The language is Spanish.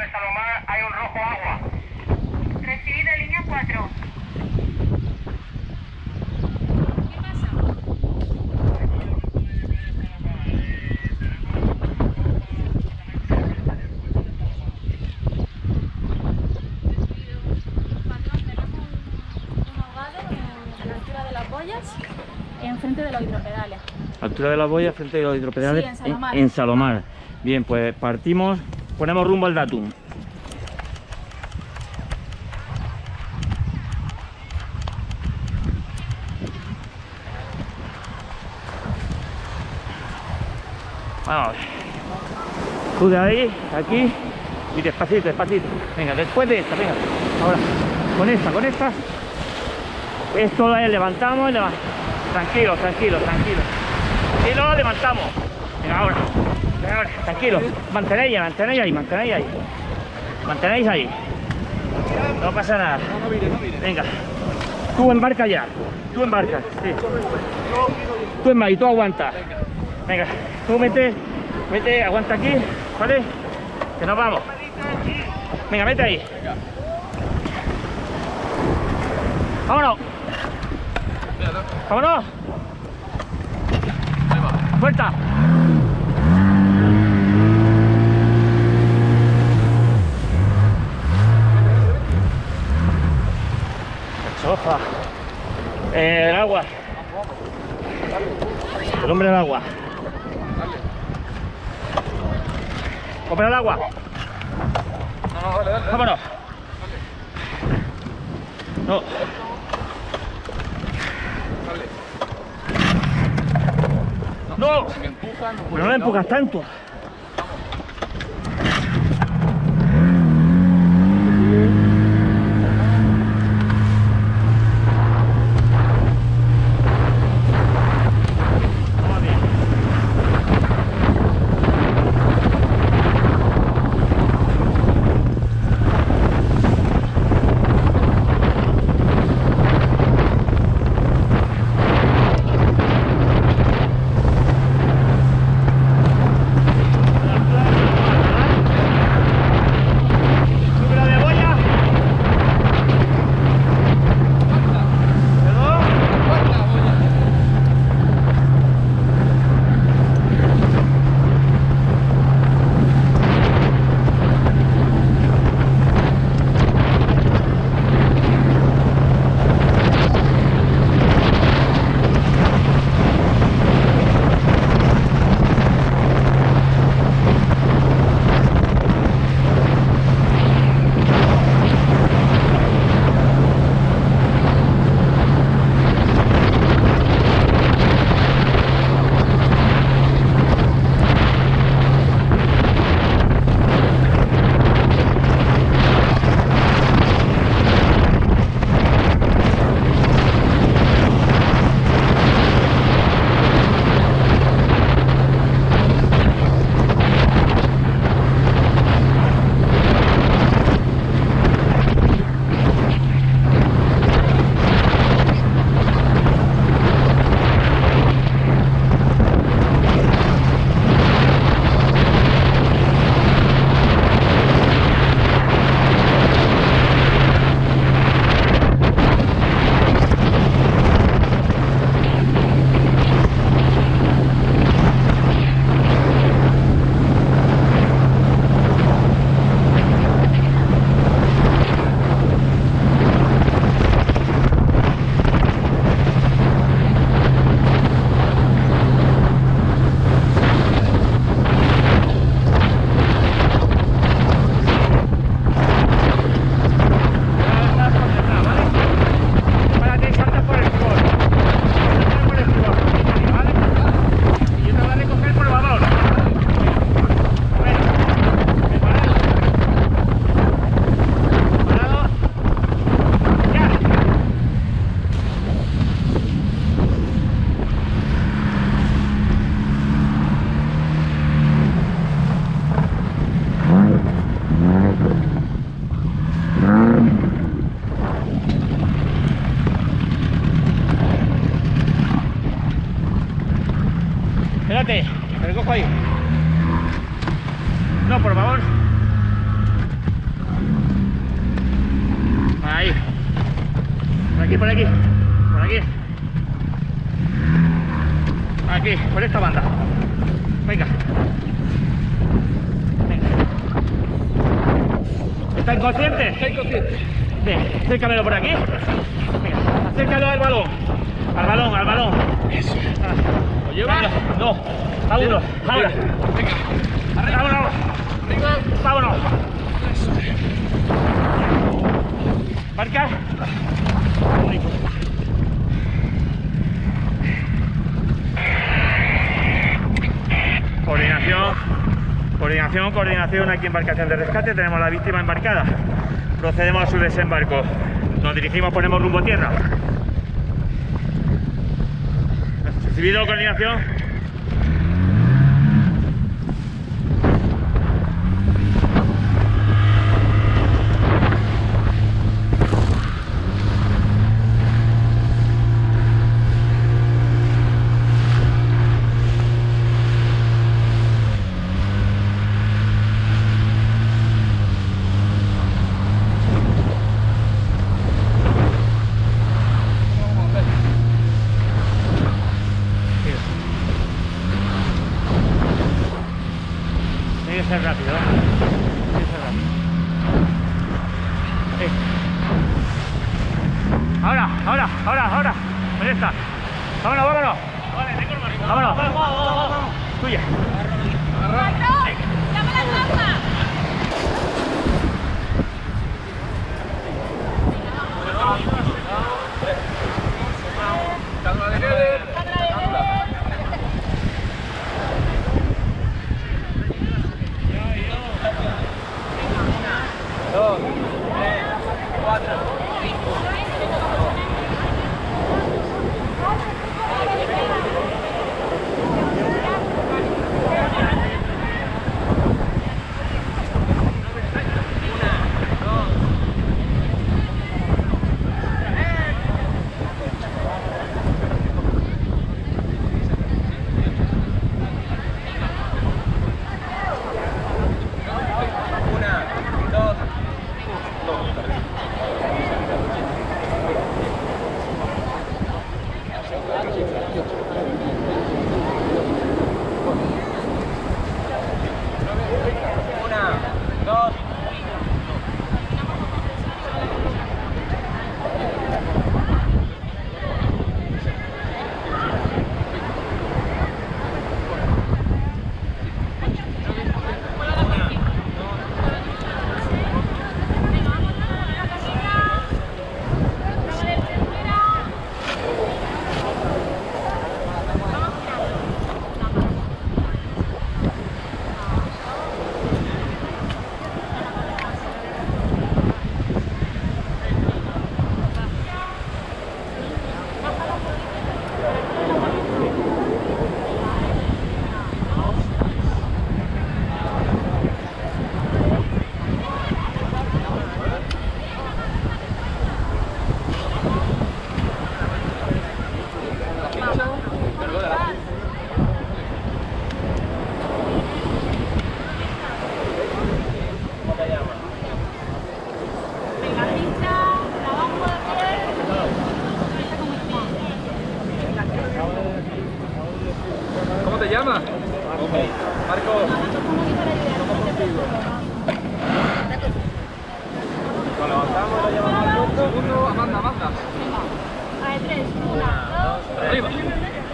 sobre Salomar hay un rojo agua. Recibido, línea 4. Enfrente de los hidropedales. Altura de las boyas, frente de los hidropedales, sí, en Salomar. En Salomar. Bien, pues partimos, ponemos rumbo al datum. Vamos. Tú de ahí, aquí y despacito, despacito. Venga, después de esta, venga. Ahora, con esta. Esto lo levantamos y levantamos. Tranquilo, tranquilo, tranquilo. Y lo levantamos. Venga, ahora. Venga, ahora. Tranquilo. Mantenéis ahí, mantenéis ahí, mantenéis ahí. Mantenéis ahí. No pasa nada. Venga. Tú embarca ya. Tú embarcas. Sí. Tú embarcas y tú aguantas. Venga. Tú mete, mete, aguanta aquí. ¿Vale? Que nos vamos. Venga, mete ahí. Vámonos. ¡Vámonos! ¡Vuelta! Soja. El agua. El hombre del agua. ¡Compra el agua! No, dale, dale. ¡Vámonos! No. No, pero no me empujas tanto. Espérate, me recojo ahí. No, por favor. por aquí, por esta banda. Venga. ¿Está inconsciente? Está inconsciente. Bien, acércamelo por aquí. Venga, acércalo al balón. Al balón. Eso. ¿Lo llevas? No. Vámonos. Vámonos. Venga. Arriba. Vámonos. Arriba. Vámonos. Eso. Marca. Coordinación aquí, embarcación de rescate, tenemos la víctima embarcada. Procedemos a su desembarco. Nos dirigimos, ponemos rumbo a tierra. ¿Recibido, coordinación? Ahora. ¿Dónde está? Vámonos. Vale, te corro arriba. Vámonos. Tuya. Agarra. Dame la tapa. Arriba.